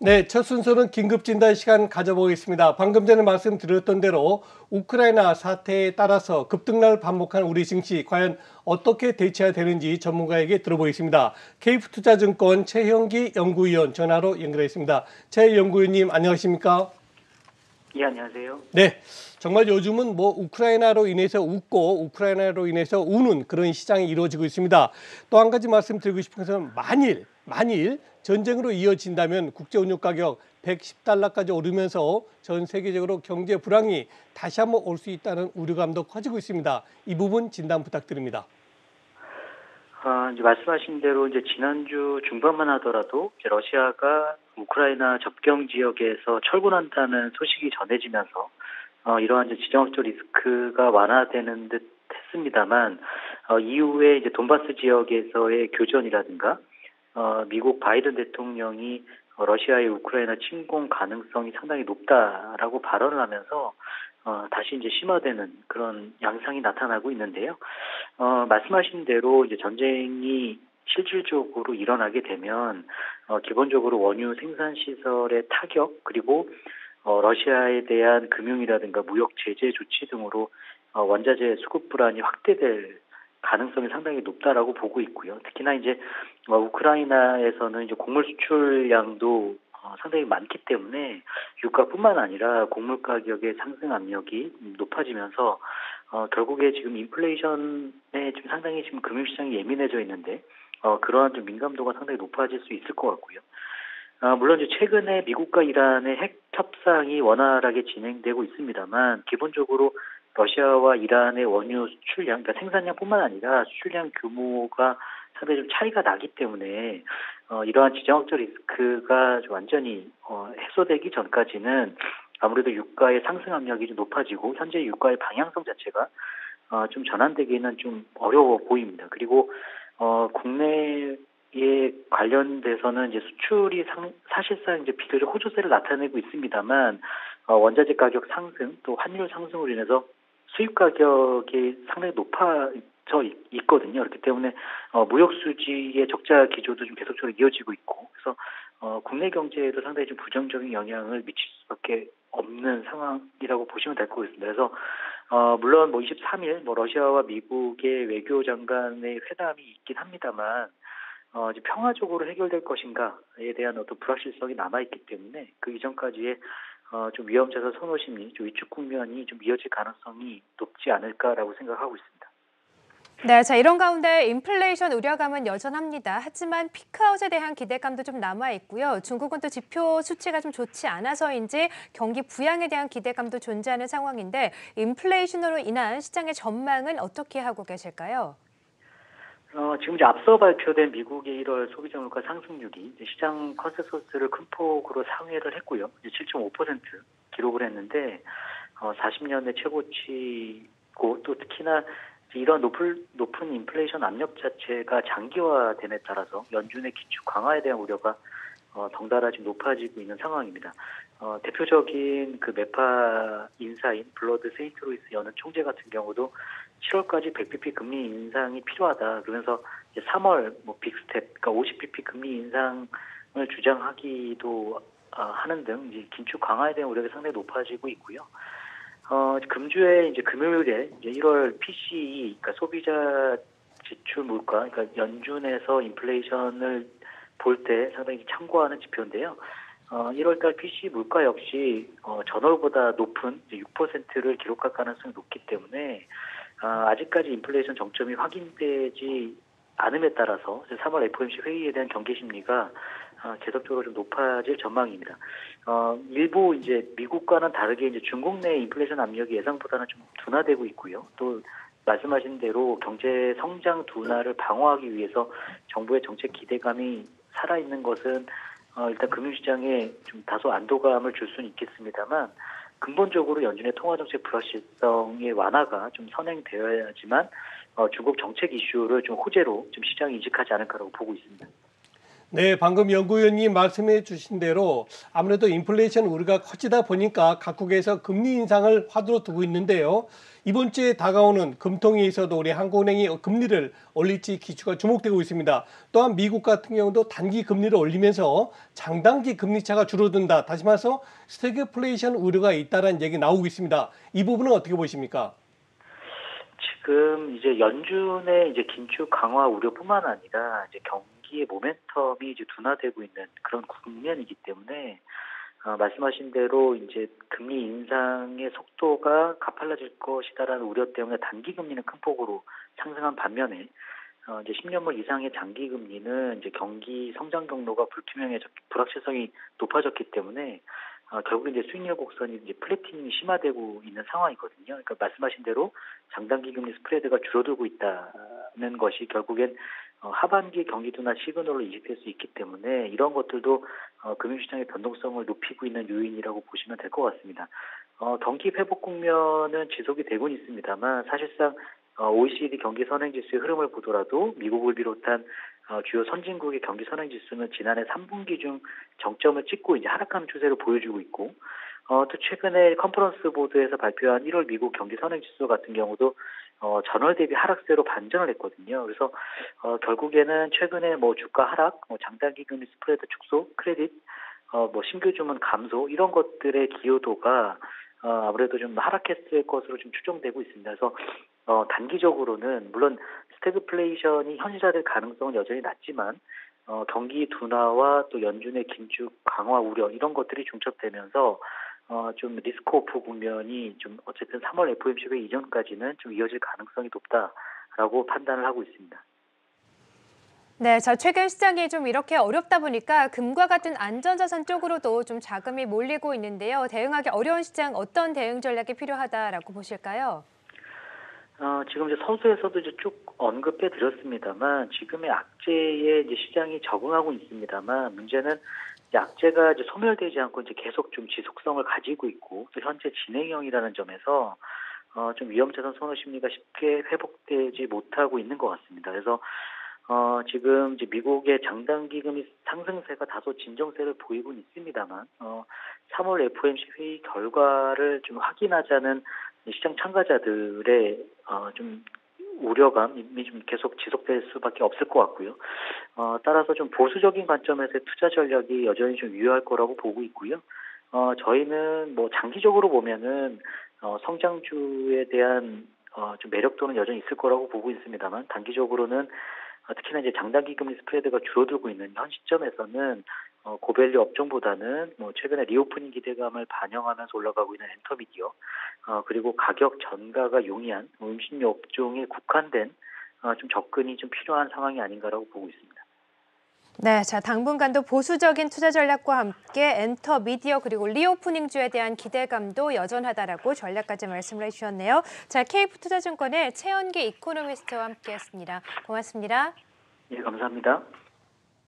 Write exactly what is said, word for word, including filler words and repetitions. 네, 첫 순서는 긴급진단 시간 가져보겠습니다. 방금 전에 말씀드렸던 대로 우크라이나 사태에 따라서 급등락을 반복한 우리 증시, 과연 어떻게 대처해야 되는지 전문가에게 들어보겠습니다. 케이프투자증권 채현기 연구위원 전화로 연결했습니다. 채 연구위원님, 안녕하십니까? 예, 안녕하세요. 네, 정말 요즘은 뭐 우크라이나로 인해서 웃고 우크라이나로 인해서 우는 그런 시장이 이루어지고 있습니다. 또 한 가지 말씀드리고 싶은 것은 만일, 만일 전쟁으로 이어진다면 국제원유가격 백십 달러까지 오르면서 전 세계적으로 경제 불황이 다시 한번 올 수 있다는 우려감도 커지고 있습니다. 이 부분 진단 부탁드립니다. 아, 이제 말씀하신 대로 이제 지난주 중반만 하더라도 이제 러시아가 우크라이나 접경 지역에서 철군한다는 소식이 전해지면서 어, 이러한 이제 지정학적 리스크가 완화되는 듯 했습니다만 어, 이후에 이제 돈바스 지역에서의 교전이라든가 어, 미국 바이든 대통령이 러시아의 우크라이나 침공 가능성이 상당히 높다라고 발언을 하면서 어, 다시 이제 심화되는 그런 양상이 나타나고 있는데요. 어, 말씀하신 대로 이제 전쟁이 실질적으로 일어나게 되면 어, 기본적으로 원유 생산 시설의 타격 그리고 어, 러시아에 대한 금융이라든가 무역 제재 조치 등으로 어, 원자재 수급 불안이 확대될 가능성이 상당히 높다라고 보고 있고요. 특히나 이제 우크라이나에서는 이제 곡물 수출량도 상당히 많기 때문에 유가뿐만 아니라 곡물 가격의 상승 압력이 높아지면서 어, 결국에 지금 인플레이션에 좀 상당히 지금 금융시장이 예민해져 있는데 어, 그러한 좀 민감도가 상당히 높아질 수 있을 것 같고요. 아, 물론 이제 최근에 미국과 이란의 핵 협상이 원활하게 진행되고 있습니다만 기본적으로 러시아와 이란의 원유 수출량, 그러니까 생산량뿐만 아니라 수출량 규모가 상당히 좀 차이가 나기 때문에 어, 이러한 지정학적 리스크가 좀 완전히 어, 해소되기 전까지는 아무래도 유가의 상승 압력이 좀 높아지고 현재 유가의 방향성 자체가 어, 좀 전환되기는 좀 어려워 보입니다. 그리고 어, 국내에 관련돼서는 이제 수출이 상, 사실상 이제 비교적 호조세를 나타내고 있습니다만 어, 원자재 가격 상승 또 환율 상승으로 인해서 수입 가격이 상당히 높아져 있거든요. 그렇기 때문에 어, 무역 수지의 적자 기조도 좀 계속적으로 이어지고 있고, 그래서 어, 국내 경제에도 상당히 좀 부정적인 영향을 미칠 수밖에 없는 상황이라고 보시면 될 것 같습니다. 그래서 어, 물론 뭐 이십삼 일 뭐 러시아와 미국의 외교장관의 회담이 있긴 합니다만 어, 이제 평화적으로 해결될 것인가에 대한 어떤 불확실성이 남아 있기 때문에 그 이전까지의 어, 좀 위험자산 선호심리, 좀 위축 국면이 좀 이어질 가능성이 높지 않을까라고 생각하고 있습니다. 네, 자 이런 가운데 인플레이션 우려감은 여전합니다. 하지만 피크아웃에 대한 기대감도 좀 남아 있고요. 중국은 또 지표 수치가 좀 좋지 않아서인지 경기 부양에 대한 기대감도 존재하는 상황인데 인플레이션으로 인한 시장의 전망은 어떻게 하고 계실까요? 어, 지금 이제 앞서 발표된 미국의 일월 소비자 물가 상승률이 이제 시장 컨센서스를 큰 폭으로 상회를 했고요. 이제 칠 점 오 퍼센트 기록을 했는데 어, 사십 년대 최고치고 또 특히나 이런 높은, 높은 인플레이션 압력 자체가 장기화됨에 따라서 연준의 기축 강화에 대한 우려가 어, 덩달아 지금 높아지고 있는 상황입니다. 어, 대표적인 그 메파 인사인 블러드 세인트로이스 연은 총재 같은 경우도 칠월까지 백 비피 금리 인상이 필요하다. 그러면서 이제 삼월 뭐 빅스텝, 그러니까 오십 비피 금리 인상을 주장하기도 어, 하는 등 이제 긴축 강화에 대한 우려가 상당히 높아지고 있고요. 어, 금주에 이제 금요일에 이제 일월 피씨이, 그러니까 소비자 지출 물가, 그러니까 연준에서 인플레이션을 볼 때 상당히 참고하는 지표인데요. 어, 일월달 피씨이 물가 역시 어, 전월보다 높은 육 퍼센트를 기록할 가능성이 높기 때문에 어, 아직까지 인플레이션 정점이 확인되지 않음에 따라서 삼월 에프오엠씨 회의에 대한 경계 심리가 어, 계속적으로 좀 높아질 전망입니다. 어, 일부 이제 미국과는 다르게 이제 중국 내 인플레이션 압력이 예상보다는 좀 둔화되고 있고요. 또 말씀하신 대로 경제 성장 둔화를 방어하기 위해서 정부의 정책 기대감이 살아있는 것은 어, 일단 금융시장에 좀 다소 안도감을 줄 수는 있겠습니다만 근본적으로 연준의 통화정책 불확실성의 완화가 좀 선행되어야지만 어, 중국 정책 이슈를 좀 호재로 좀 시장이 인식하지 않을까라고 보고 있습니다. 네, 방금 연구위원님 말씀해 주신 대로 아무래도 인플레이션 우려가 커지다 보니까 각국에서 금리 인상을 화두로 두고 있는데요. 이번 주에 다가오는 금통위에서도 우리 한국은행이 금리를 올릴지 기추가 주목되고 있습니다. 또한 미국 같은 경우도 단기 금리를 올리면서 장단기 금리차가 줄어든다. 다시 말해서 스태그플레이션 우려가 있다는 얘기 나오고 있습니다. 이 부분은 어떻게 보십니까? 지금 이제 연준의 이제 긴축 강화 우려뿐만 아니라 이제 경기의 모멘텀이 이제 둔화되고 있는 그런 국면이기 때문에 어, 말씀하신 대로 이제 금리 인상의 속도가 가팔라질 것이다라는 우려 때문에 단기 금리는 큰 폭으로 상승한 반면에 어, 이제 십 년물 이상의 장기 금리는 이제 경기 성장 경로가 불투명해졌, 불확실성이 높아졌기 때문에 어, 결국 이제 수익률 곡선이 이제 플래티닝이 심화되고 있는 상황이거든요. 그러니까 말씀하신 대로 장단기 금리 스프레드가 줄어들고 있다는 것이 결국엔 어, 하반기 경기 둔화 시그널로 인식될 수 있기 때문에 이런 것들도 어, 금융시장의 변동성을 높이고 있는 요인이라고 보시면 될 것 같습니다. 어, 경기 회복 국면은 지속이 되고 있습니다만 사실상 어, 오이시디 경기 선행지수의 흐름을 보더라도 미국을 비롯한 어, 주요 선진국의 경기 선행지수는 지난해 삼 분기 중 정점을 찍고 이제 하락하는 추세를 보여주고 있고 어, 또 최근에 컨퍼런스 보드에서 발표한 일월 미국 경기 선행지수 같은 경우도 어, 전월 대비 하락세로 반전을 했거든요. 그래서 어, 결국에는 최근에 뭐 주가 하락, 뭐 장단기 금리 스프레드 축소, 크레딧, 어, 뭐 신규 주문 감소 이런 것들의 기여도가 어, 아무래도 좀 하락했을 것으로 좀 추정되고 있습니다. 그래서 어, 단기적으로는 물론 스태그플레이션이 현실화될 가능성은 여전히 낮지만 어, 경기 둔화와 또 연준의 긴축 강화 우려 이런 것들이 중첩되면서 어, 좀 리스크 오프 국면이 좀 어쨌든 삼월 에프오엠씨 회의 이전까지는 좀 이어질 가능성이 높다라고 판단을 하고 있습니다. 네, 자, 최근 시장이 좀 이렇게 어렵다 보니까 금과 같은 안전자산 쪽으로도 좀 자금이 몰리고 있는데요. 대응하기 어려운 시장 어떤 대응 전략이 필요하다라고 보실까요? 어, 지금 이제 서두에서도 이제 쭉 언급해 드렸습니다만 지금의 악재에 이제 시장이 적응하고 있습니다만 문제는 이제 악재가 이제 소멸되지 않고 이제 계속 좀 지속성을 가지고 있고 또 현재 진행형이라는 점에서 어, 좀 위험자산 선호 심리가 쉽게 회복되지 못하고 있는 것 같습니다. 그래서 어, 지금 이제 미국의 장단기 금리 상승세가 다소 진정세를 보이고는 있습니다만 어, 삼월 에프오엠씨 회의 결과를 좀 확인하자는 시장 참가자들의 어, 좀 우려감이 좀 계속 지속될 수밖에 없을 것 같고요. 어, 따라서 좀 보수적인 관점에서의 투자 전략이 여전히 좀 유효할 거라고 보고 있고요. 어, 저희는 뭐 장기적으로 보면은 어, 성장주에 대한 어, 좀 매력도는 여전히 있을 거라고 보고 있습니다만 단기적으로는 어, 특히나 이제 장단기 금리 스프레드가 줄어들고 있는 현 시점에서는 어, 고밸류 업종보다는 뭐 최근에 리오프닝 기대감을 반영하면서 올라가고 있는 엔터미디어 어, 그리고 가격 전가가 용이한 음식료 업종에 국한된 어, 좀 접근이 좀 필요한 상황이 아닌가라고 보고 있습니다. 네, 자, 당분간도 보수적인 투자 전략과 함께 엔터미디어 그리고 리오프닝주에 대한 기대감도 여전하다라고 전략까지 말씀을 해주셨네요. 자, 케이프투자증권의 채현기 이코노미스트와 함께했습니다. 고맙습니다. 예, 감사합니다.